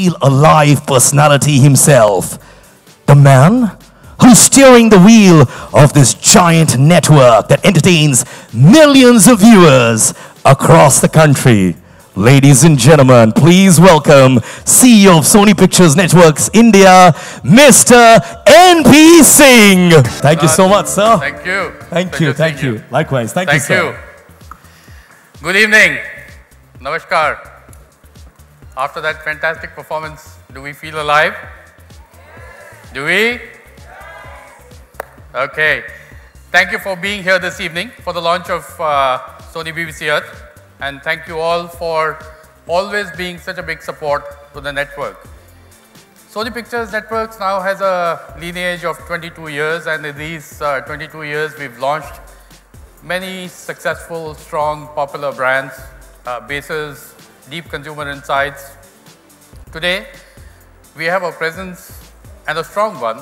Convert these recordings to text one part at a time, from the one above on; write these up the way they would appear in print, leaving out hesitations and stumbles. real, alive personality himself. The man who's steering the wheel of this giant network that entertains millions of viewers across the country. Ladies and gentlemen, please welcome CEO of Sony Pictures Networks India, Mr. NP Singh. Thank you so much, sir. Thank you. Thank you. Likewise. Thank you, sir. Good evening. Namaskar. After that fantastic performance, do we feel alive? Do we? Okay. Thank you for being here this evening for the launch of Sony BBC Earth. And thank you all for always being such a big support to the network. Sony Pictures Networks now has a lineage of 22 years, and in these 22 years we've launched many successful, strong, popular brands, bases, deep consumer insights. Today, we have a presence, and a strong one,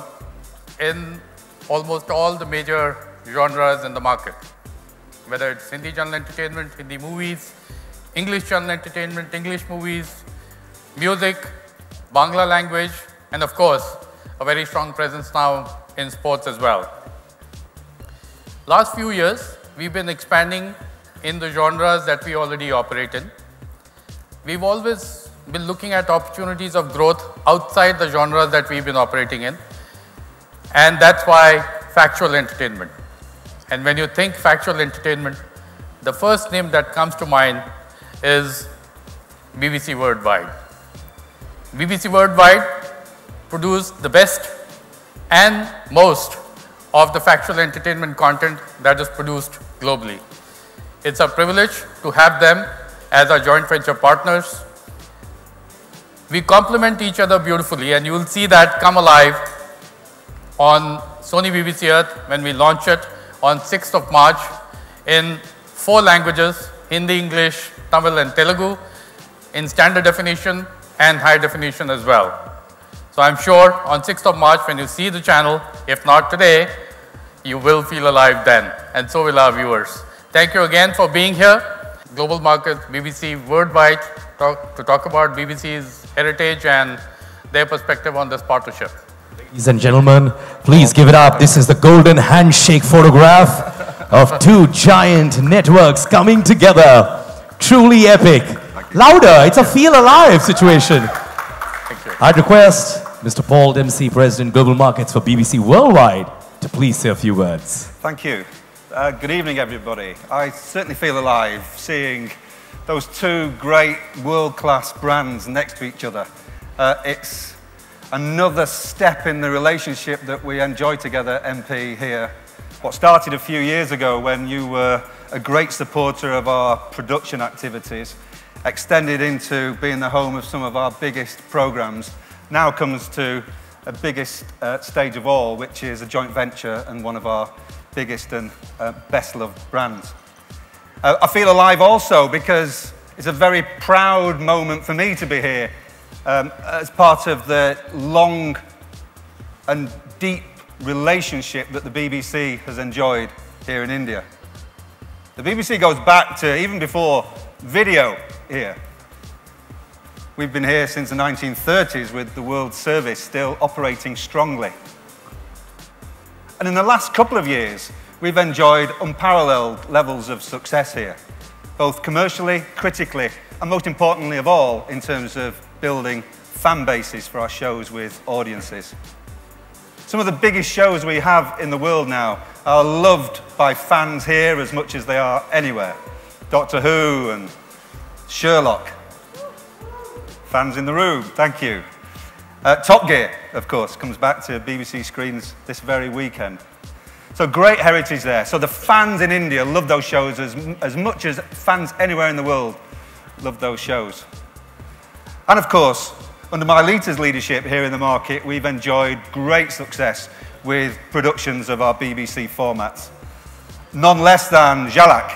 in almost all the major genres in the market. Whether it's Hindi channel entertainment, Hindi movies, English channel entertainment, English movies, music, Bangla language, and of course, a very strong presence now in sports as well. Last few years, we've been expanding in the genres that we already operate in. We've always been looking at opportunities of growth outside the genres that we've been operating in, and that's why factual entertainment. And when you think factual entertainment, the first name that comes to mind is BBC Worldwide. BBC Worldwide produced the best and most of the factual entertainment content that is produced globally. It's a privilege to have them as our joint venture partners. We complement each other beautifully, and you will see that come alive on Sony BBC Earth when we launch it on 6th of March in 4 languages, Hindi, English, Tamil and Telugu, in standard definition and high definition as well. So I'm sure on 6th of March when you see the channel, if not today, you will feel alive then, and so will our viewers. Thank you again for being here. Global Market, BBC Worldwide, to talk about BBC's heritage and their perspective on this partnership. Ladies and gentlemen, please give it up. This is the golden handshake photograph of two giant networks coming together. Truly epic. Louder, it's a feel alive situation. I'd request Mr. Paul Dempsey, President Global Markets for BBC Worldwide, to please say a few words. Thank you. Good evening, everybody. I certainly feel alive seeing those two great world-class brands next to each other. It's another step in the relationship that we enjoy together, MP, here. What started a few years ago when you were a great supporter of our production activities, extended into being the home of some of our biggest programs, now comes to the biggest stage of all, which is a joint venture and one of our biggest and best-loved brands. I feel alive also because it's a very proud moment for me to be here. As part of the long and deep relationship that the BBC has enjoyed here in India. The BBC goes back to even before video here. We've been here since the 1930s with the World Service still operating strongly. And in the last couple of years, we've enjoyed unparalleled levels of success here, both commercially, critically, and most importantly of all, in terms of building fan bases for our shows with audiences. Some of the biggest shows we have in the world now are loved by fans here as much as they are anywhere. Doctor Who and Sherlock. Fans in the room, thank you. Top Gear, of course, comes back to BBC screens this very weekend. So great heritage there. So the fans in India love those shows as much as fans anywhere in the world love those shows. And of course, under Mylita's leadership here in the market, we've enjoyed great success with productions of our BBC formats. None less than Jalak,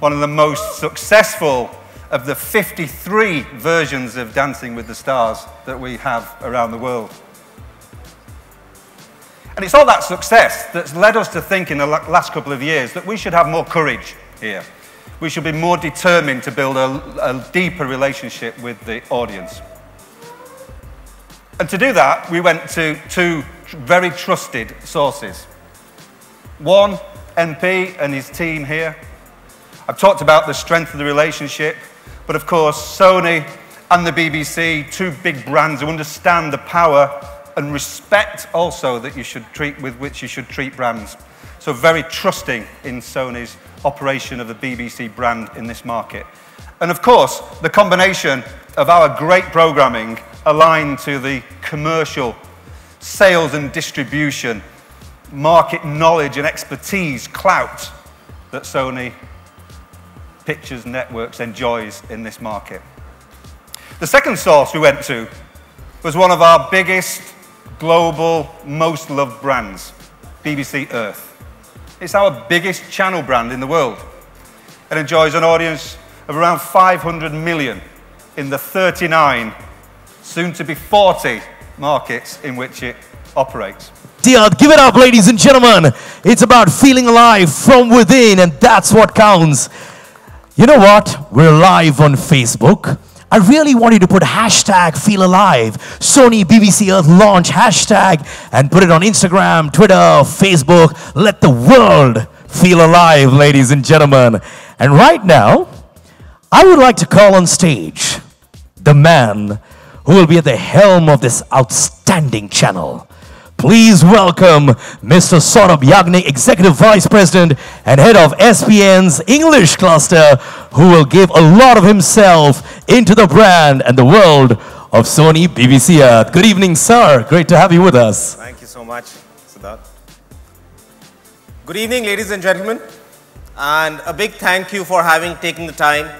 one of the most successful of the 53 versions of Dancing with the Stars that we have around the world. And it's all that success that's led us to think in the last couple of years that we should have more courage here. We should be more determined to build a deeper relationship with the audience. And to do that, we went to two very trusted sources. One, NP and his team here. I've talked about the strength of the relationship, but of course, Sony and the BBC, two big brands who understand the power and respect also that you should treat with which you should treat brands. So very trusting in Sony's operation of the BBC brand in this market. And of course, the combination of our great programming aligned to the commercial sales and distribution, market knowledge and expertise, clout that Sony Pictures Networks enjoys in this market. The second source we went to was one of our biggest global, most loved brands, BBC Earth. It's our biggest channel brand in the world. It enjoys an audience of around 500 million in the 39, soon to be 40 markets in which it operates. Give it up, ladies and gentlemen. It's about feeling alive from within, and that's what counts. You know what? We're live on Facebook. I really want you to put hashtag feel alive, Sony BBC Earth launch hashtag, and put it on Instagram, Twitter, Facebook. Let the world feel alive, ladies and gentlemen. And right now, I would like to call on stage the man who will be at the helm of this outstanding channel. Please welcome Mr. Saurabh Yagni, Executive Vice President and Head of SPN's English Cluster, who will give a lot of himself into the brand and the world of Sony BBC Earth. Good evening, sir. Great to have you with us. Thank you so much, Siddharth. Good evening, ladies and gentlemen. And a big thank you for having taken the time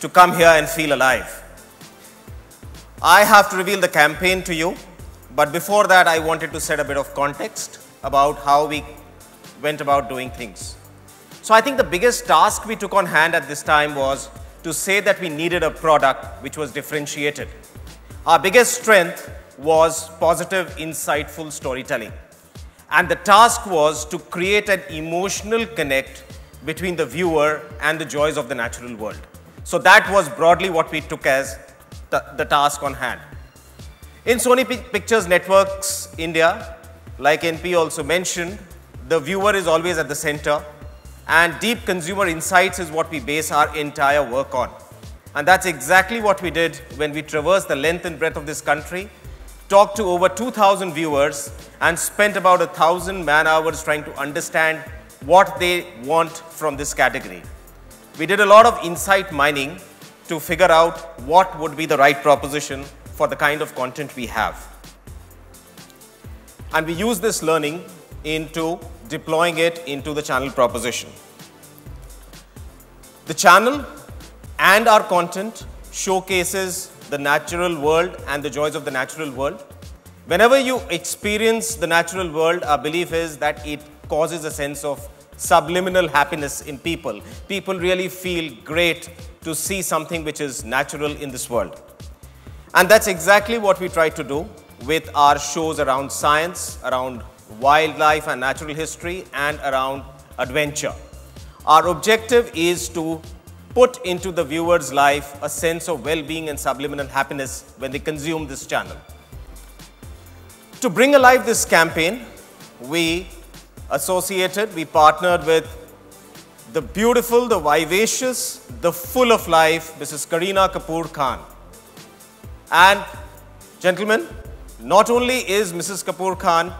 to come here and feel alive. I have to reveal the campaign to you. But before that, I wanted to set a bit of context about how we went about doing things. So I think the biggest task we took on hand at this time was to say that we needed a product which was differentiated. Our biggest strength was positive, insightful storytelling. And the task was to create an emotional connect between the viewer and the joys of the natural world. So that was broadly what we took as the task on hand. In Sony Pictures Networks India, like NP also mentioned, the viewer is always at the center, and deep consumer insights is what we base our entire work on. And that's exactly what we did when we traversed the length and breadth of this country, talked to over 2,000 viewers, and spent about 1,000 man-hours trying to understand what they want from this category. We did a lot of insight mining to figure out what would be the right proposition for the kind of content we have. And we use this learning into deploying it into the channel proposition. The channel and our content showcases the natural world and the joys of the natural world. Whenever you experience the natural world, our belief is that it causes a sense of subliminal happiness in people. People really feel great to see something which is natural in this world. And that's exactly what we try to do with our shows around science, around wildlife and natural history, and around adventure. Our objective is to put into the viewer's life a sense of well-being and subliminal happiness when they consume this channel. To bring alive this campaign, we partnered with the beautiful, the vivacious, the full of life, Mrs. Kareena Kapoor Khan. And gentlemen, not only is Mrs. Kapoor Khan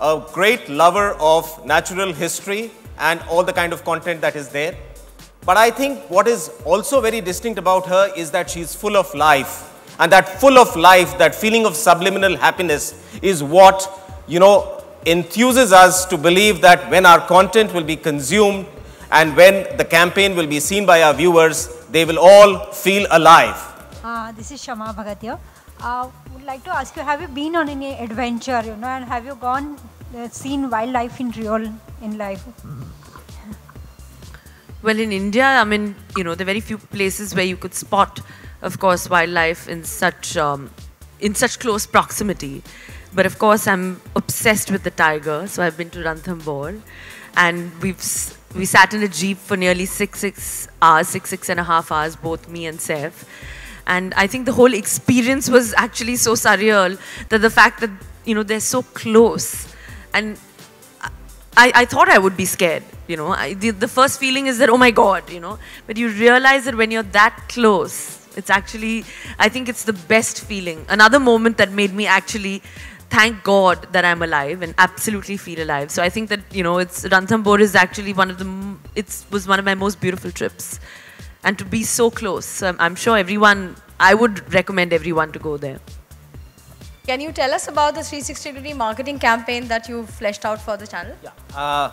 a great lover of natural history and all the kind of content that is there, but I think what is also very distinct about her is that she's full of life. And that full of life, that feeling of subliminal happiness is what, you know, enthuses us to believe that when our content will be consumed and when the campaign will be seen by our viewers, they will all feel alive. This is Shama Bhagat. Would like to ask you, have you been on any adventure, you know, and have you gone, seen wildlife in real, in life? Well, in India, I mean, you know, there are very few places where you could spot, of course, wildlife in such close proximity. But of course, I'm obsessed with the tiger, so I've been to Ranthambore, and we sat in a jeep for nearly 6 and a half hours, both me and Saif. And I think the whole experience was actually so surreal, that the fact that, you know, they're so close. And I thought I would be scared, you know. The first feeling is that, oh my God, you know. But you realize that when you're that close, it's actually, I think it's the best feeling. Another moment that made me actually thank God that I'm alive and absolutely feel alive. So I think that, you know, Ranthambore is actually one of the, was one of my most beautiful trips. And to be so close, I'm sure everyone, I would recommend everyone to go there. Can you tell us about the 360-degree marketing campaign that you fleshed out for the channel? Yeah.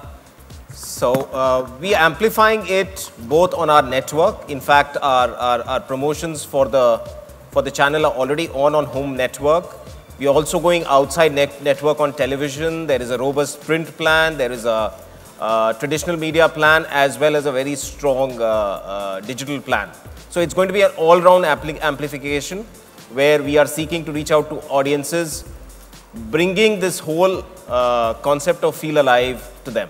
We're amplifying it both on our network. In fact, our promotions for the channel are already on home network. We're also going outside network on television. There is a robust print plan. There is a traditional media plan, as well as a very strong digital plan. So it's going to be an all-round amplification, where we are seeking to reach out to audiences, bringing this whole concept of feel alive to them.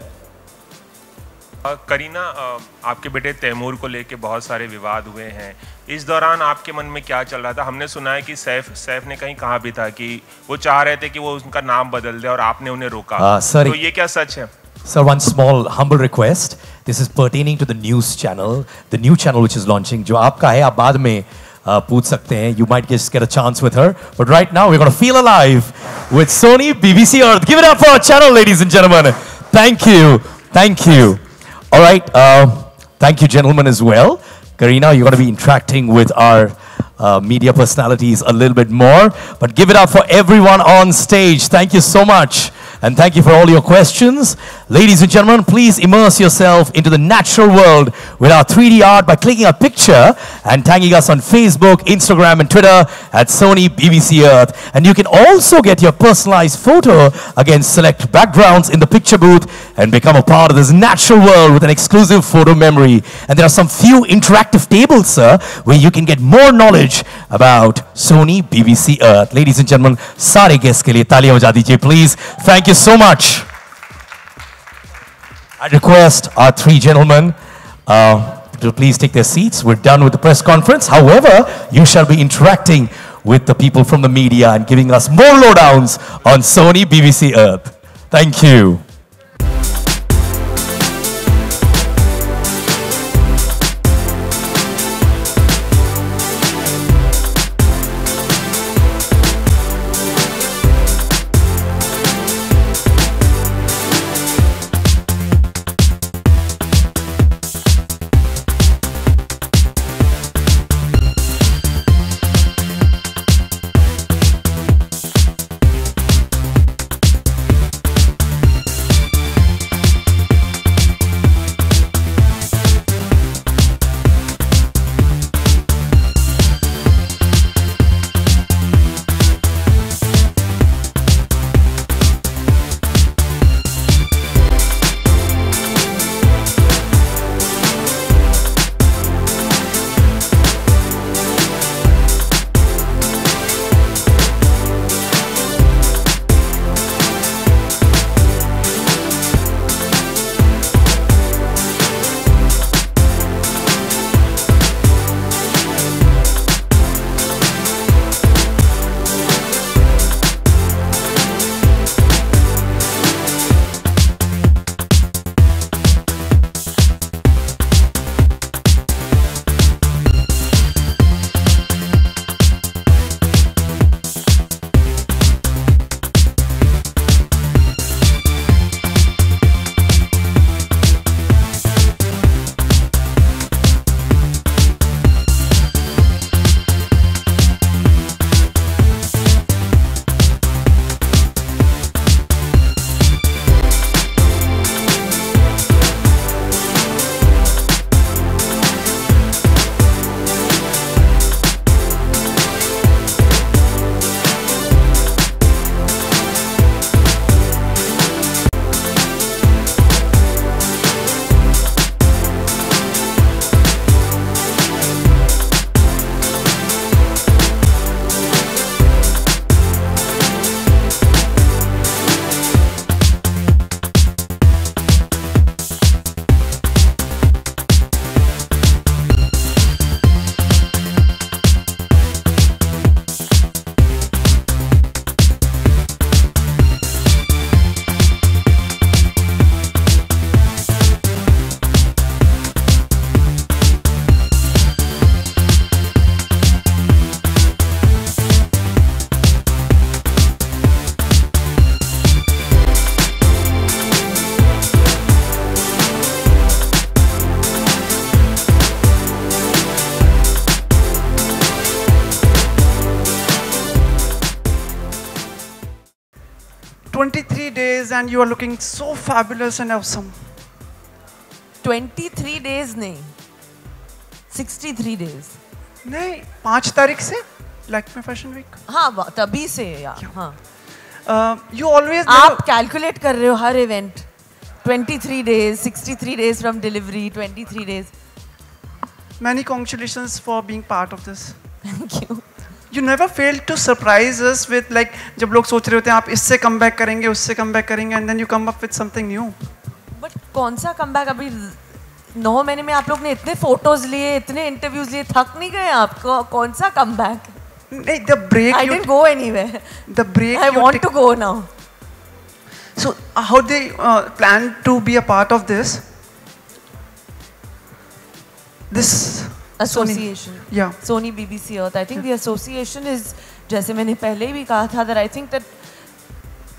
Kareena, आपके बेटे तैमूर को लेके बहुत सारे विवाद हुए हैं। इस दौरान आपके मन में क्या चल रहा था? हमने सुना है कि सैफ ने कहीं कहा भी था कि वो चाह रहे थे कि वो उनका नाम बदल दे और आपने उन्हें रोका। तो ये क्या सच है? Sir, one small humble request. This is pertaining to the news channel, the new channel which is launching. जो आपका है, आप बाद में पूछ सकते हैं. You might just get a chance with her. But right now, we're going to feel alive with Sony BBC Earth. Give it up for our channel, ladies and gentlemen. Thank you. Thank you. All right. Thank you, gentlemen, as well. Kareena, you're going to be interacting with our media personalities a little bit more. But give it up for everyone on stage. Thank you so much. And thank you for all your questions. Ladies and gentlemen, please immerse yourself into the natural world with our 3D art by clicking our picture and tagging us on Facebook, Instagram and Twitter at Sony BBC Earth. And you can also get your personalized photo against select backgrounds in the picture booth and become a part of this natural world with an exclusive photo memory. And there are some few interactive tables, sir, where you can get more knowledge about Sony BBC Earth. Ladies and gentlemen, सारे guests के लिए तालियां बजा दीजिए, please. Thank you so much. I request our three gentlemen to please take their seats. We're done with the press conference. However, you shall be interacting with the people from the media and giving us more lowdowns on Sony BBC Earth. Thank you. days and you are looking so fabulous and awesome. 23 days nahi. 63 days. Nahi, 5 tarikh se like my fashion week. Haan, tabhi se ya. Haan. You always aap calculate kar rahe ho har event. 23 days, 63 days from delivery, 23 days. Many congratulations for being part of this. Thank you. You never fail to surprise us with like, jab log soch rahe hote hain, aap isse comeback karenge, and then you come up with something new. But kaun sa comeback? Abhi 9 mahine mein aap log ne itne photos liye, itne interviews liye, thak nahi gaye aap? Kaun sa comeback? Nahin, the break. I didn't go anywhere. The break. I want to go now. So how they plan to be a part of this? This association. Sony, yeah. Sony BBC Earth. I think the association is, जैसे मैंने पहले भी कहा था, that I think that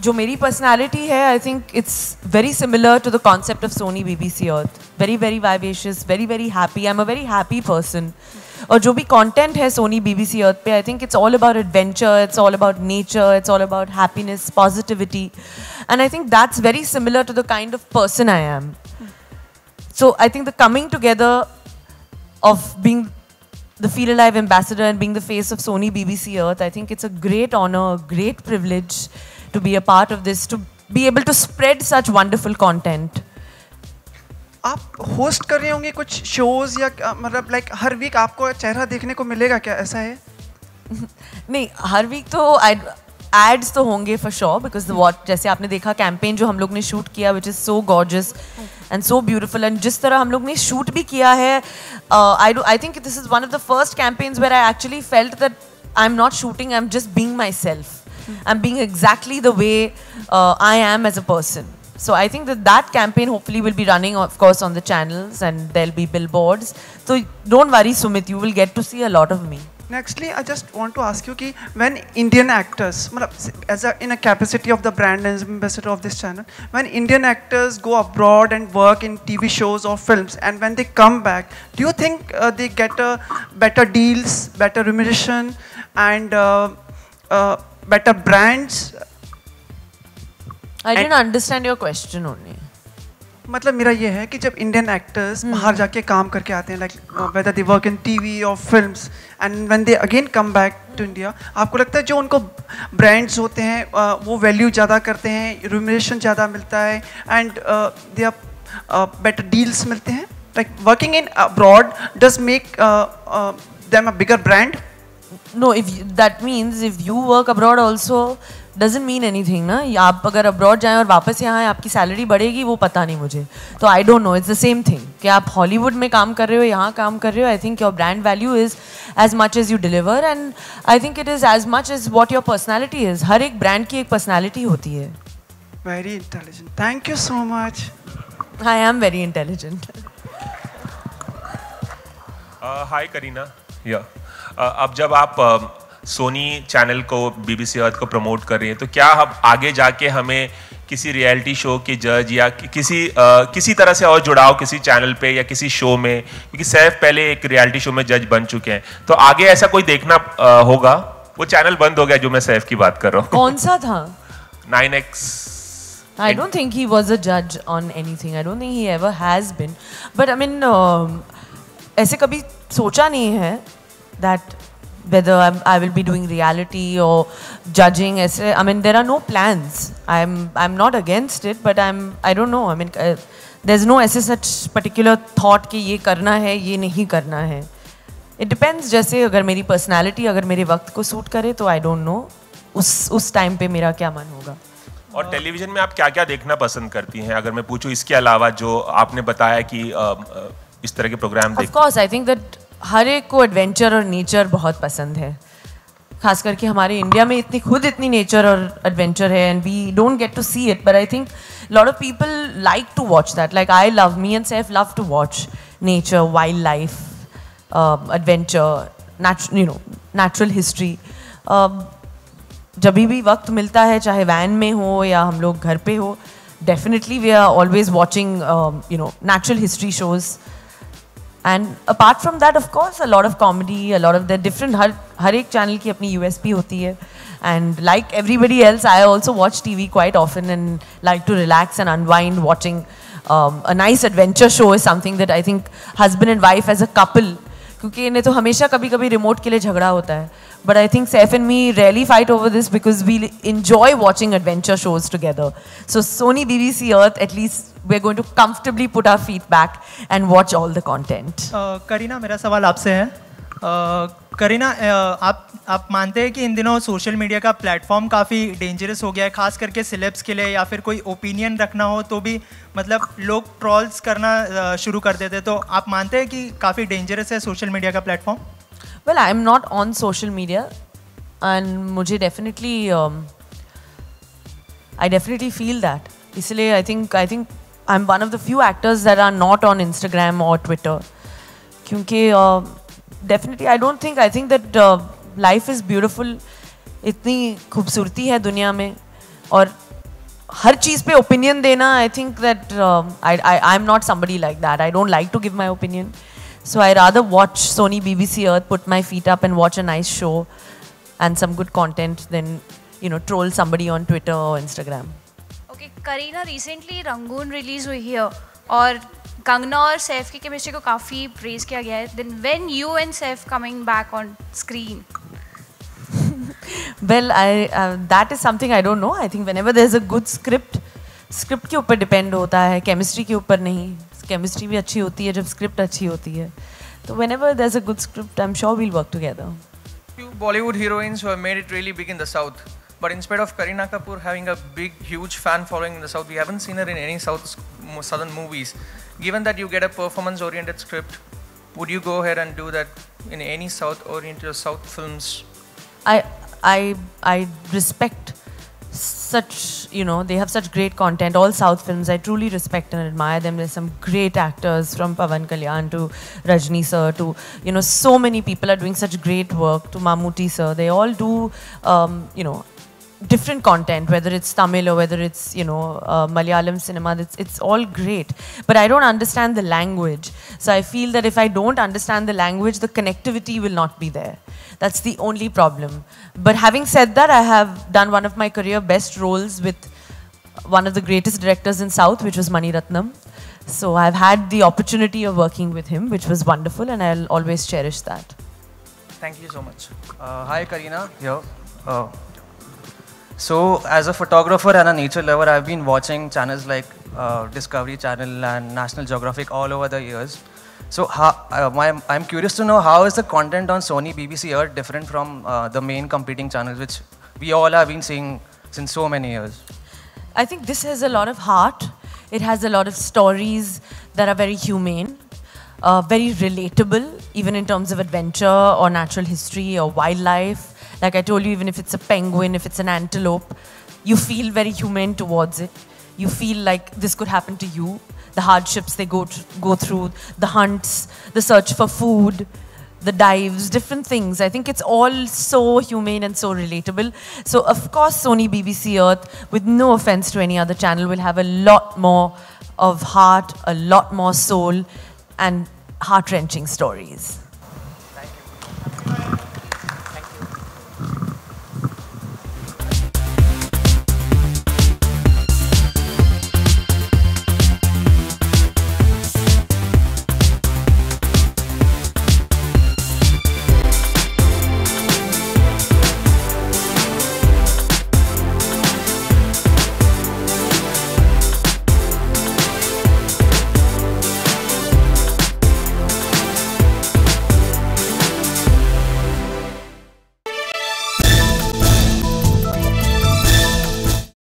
जो मेरी personality है, I think it's very similar to the concept of Sony BBC Earth. Very, very vivacious, very, very happy. I'm a very happy person. और जो भी content है Sony BBC Earth पे, I think it's all about adventure, it's all about nature, it's all about happiness, positivity. And I think that's very similar to the kind of person I am. So I think the coming together of being the Feel Alive ambassador and being the face of Sony BBC Earth, I think it's a great honor, a great privilege to be a part of this, to be able to spread such wonderful content. आप host कर रहे होंगे कुछ shows या मतलब like हर week आपको चेहरा देखने को मिलेगा क्या ऐसा है? नहीं हर वीक तो एड्स तो होंगे for sure because the what जैसे आपने देखा कैंपेन जो हम लोग ने शूट किया which is so gorgeous and so beautiful and जिस तरह हम लोग ने शूट भी किया है I think this is one of the first campaigns where I actually felt that I'm not shooting, I'm just being myself. I'm being exactly the way I am as a person. So I think that that campaign hopefully will be running, of course, on the channels and there'll be billboards. So don't worry, Sumit, you will get to see a lot of me. Nextly, I just want to ask you, ki when Indian actors, as a, in a capacity of the brand ambassador of this channel, when Indian actors go abroad and work in TV shows or films, and when they come back, do you think they get better deals, better remuneration, and better brands? I didn't understand your question only. मतलब मेरा ये है कि जब Indian actors बाहर जाके काम करके आते हैं, like whether they work in TV or films, and when they again come back to India, आपको लगता है जो उनको brands होते हैं, वो value ज़्यादा करते हैं, remuneration ज़्यादा मिलता है, and they are better deals मिलते हैं? Like working in abroad does make them a bigger brand? No, if that means if you work abroad also. Doesn't mean anything, ना? आप अगर abroad जाएं और वापस यहाँ आएं, आपकी salary बढ़ेगी, वो पता नहीं मुझे। तो I don't know, it's the same thing। कि आप Hollywood में काम कर रहे हो, यहाँ काम कर रहे हो, I think your brand value is as much as you deliver, and I think it is as much as what your personality is। हर एक brand की एक personality होती है। Very intelligent. Thank you so much. I am very intelligent. Hi, Kareena. Yeah. अब जब आप Sony channel को BBC Earth को प्रमोट कर रही है तो क्या हम आगे जाके हमें किसी रियलिटी शो के जज या किसी तरह से और जुड़ाव किसी चैनल पे या किसी शो में क्योंकि सैफ पहले एक रियलिटी शो में जज बन चुके हैं तो आगे ऐसा कोई देखना होगा वो चैनल बंद हो गया जो मैं सैफ की बात कर रहा हूँ कौन सा था 9X I don't think he was a judge on anything I don't think he ever has been but I mean ऐसे कभी सोचा नहीं है that whether I will be doing reality or judging, I mean, there are no plans. I'm not against it, but I don't know. I mean, there's no such particular thought कि ये करना है, ये नहीं करना है. It depends. जैसे अगर मेरी personality, अगर मेरे वक्त को suit करे, तो I don't know. उस time पे मेरा क्या मन होगा? और television में आप क्या-क्या देखना पसंद करती हैं? अगर मैं पूछूं इसके अलावा जो आपने बताया कि इस तरह के program देखते हैं. Of course, I think that हर एक को एडवेंचर और नेचर बहुत पसंद है खास करके हमारे इंडिया में इतनी खुद इतनी नेचर और एडवेंचर है and we don't get to see it but I think lot of people like to watch that like I love me and Saif love to watch nature wild life adventure natural history जब भी वक्त मिलता है चाहे van में हो या हम लोग घर पे हो definitely we are always watching natural history shows And apart from that, of course, a lot of comedy, a lot of the different हर एक चैनल की अपनी USP होती है And like everybody else, I also watch TV quite often and like to relax and unwind. Watching a nice adventure show is something that I think husband and wife as a couple, क्योंकि इन्हें तो हमेशा कभी-कभी remote के लिए झगड़ा होता है. But I think Saif and me rarely fight over this because we enjoy watching adventure shows together. So Sony BBC Earth, at least we're going to comfortably put our feet back and watch all the content. Kareena, मेरा सवाल आपसे है. करीना, आप मानते हैं कि इन दिनों सोशल मीडिया का प्लेटफॉर्म काफ़ी डेंजरस हो गया है, खास करके सेलेब्स के लिए, या फिर कोई ओपिनियन रखना हो तो भी मतलब लोग ट्रोल्स करना शुरू कर देते हैं, तो आप मानते हैं कि काफ़ी डेंजरस है सोशल मीडिया का platform? Well, I am not on social media and मुझे डेफिनेटली आई फील दैट, इसलिए I think I am one of the few actors that are not on Instagram और ट्विटर, क्योंकि Definitely, I think that life is beautiful. इतनी खूबसूरती है दुनिया में और हर चीज़ पे opinion देना, I think that I'm not somebody like that. I don't like to give my opinion. So I rather watch Sony BBC Earth, put my feet up and watch a nice show and some good content than, you know, troll somebody on Twitter or Instagram. Okay, Kareena, recently Rangoon release हुई है और कंगना और सैफ की chemistry को काफ़ी praise किया गया है. Then when you and Saif coming back on screen? Well, I that is something I don't know. I think whenever there is a good script के ऊपर डिपेंड होता है, केमिस्ट्री के ऊपर नहीं. केमिस्ट्री भी अच्छी होती है जब स्क्रिप्ट अच्छी होती है, तो whenever there is a good script, I am sure we will work together. Few Bollywood heroines who have made it really big in the south, but instead of Kareena Kapoor having a big, huge fan following in the south, we haven't seen her in any southern movies. Given that you get a performance-oriented script, would you go ahead and do that in any south films? I respect such, you know, they have such great content. All south films, I truly respect and admire them. There's some great actors, from Pawan Kalyan to Rajini sir to, you know, so many people are doing such great work, to Mammootty sir. They all do, you know, different content, whether it's Tamil or whether it's, you know, Malayalam cinema. It's all great, but I don't understand the language, so I feel that if I don't understand the language, the connectivity will not be there. That's the only problem. But having said that, I have done one of my career best roles with one of the greatest directors in South, which was Mani Ratnam, so I've had the opportunity of working with him, which was wonderful, and I'll always cherish that. Thank you so much. Hi Kareena. Here. So, as a photographer and a nature lover, I've been watching channels like Discovery Channel and National Geographic all over the years. So, I'm curious to know, how is the content on Sony BBC Earth different from the main competing channels, which we all have been seeing since so many years? I think this has a lot of heart. It has a lot of stories that are very humane, very relatable, even in terms of adventure or natural history or wildlife. Like I told you, even if it's a penguin, if it's an antelope, you feel very humane towards it. You feel like this could happen to you. The hardships they go through, the hunts, the search for food, the dives, different things. I think it's all so humane and so relatable. So of course, Sony BBC Earth, with no offense to any other channel, will have a lot more of heart, a lot more soul, and heart-wrenching stories.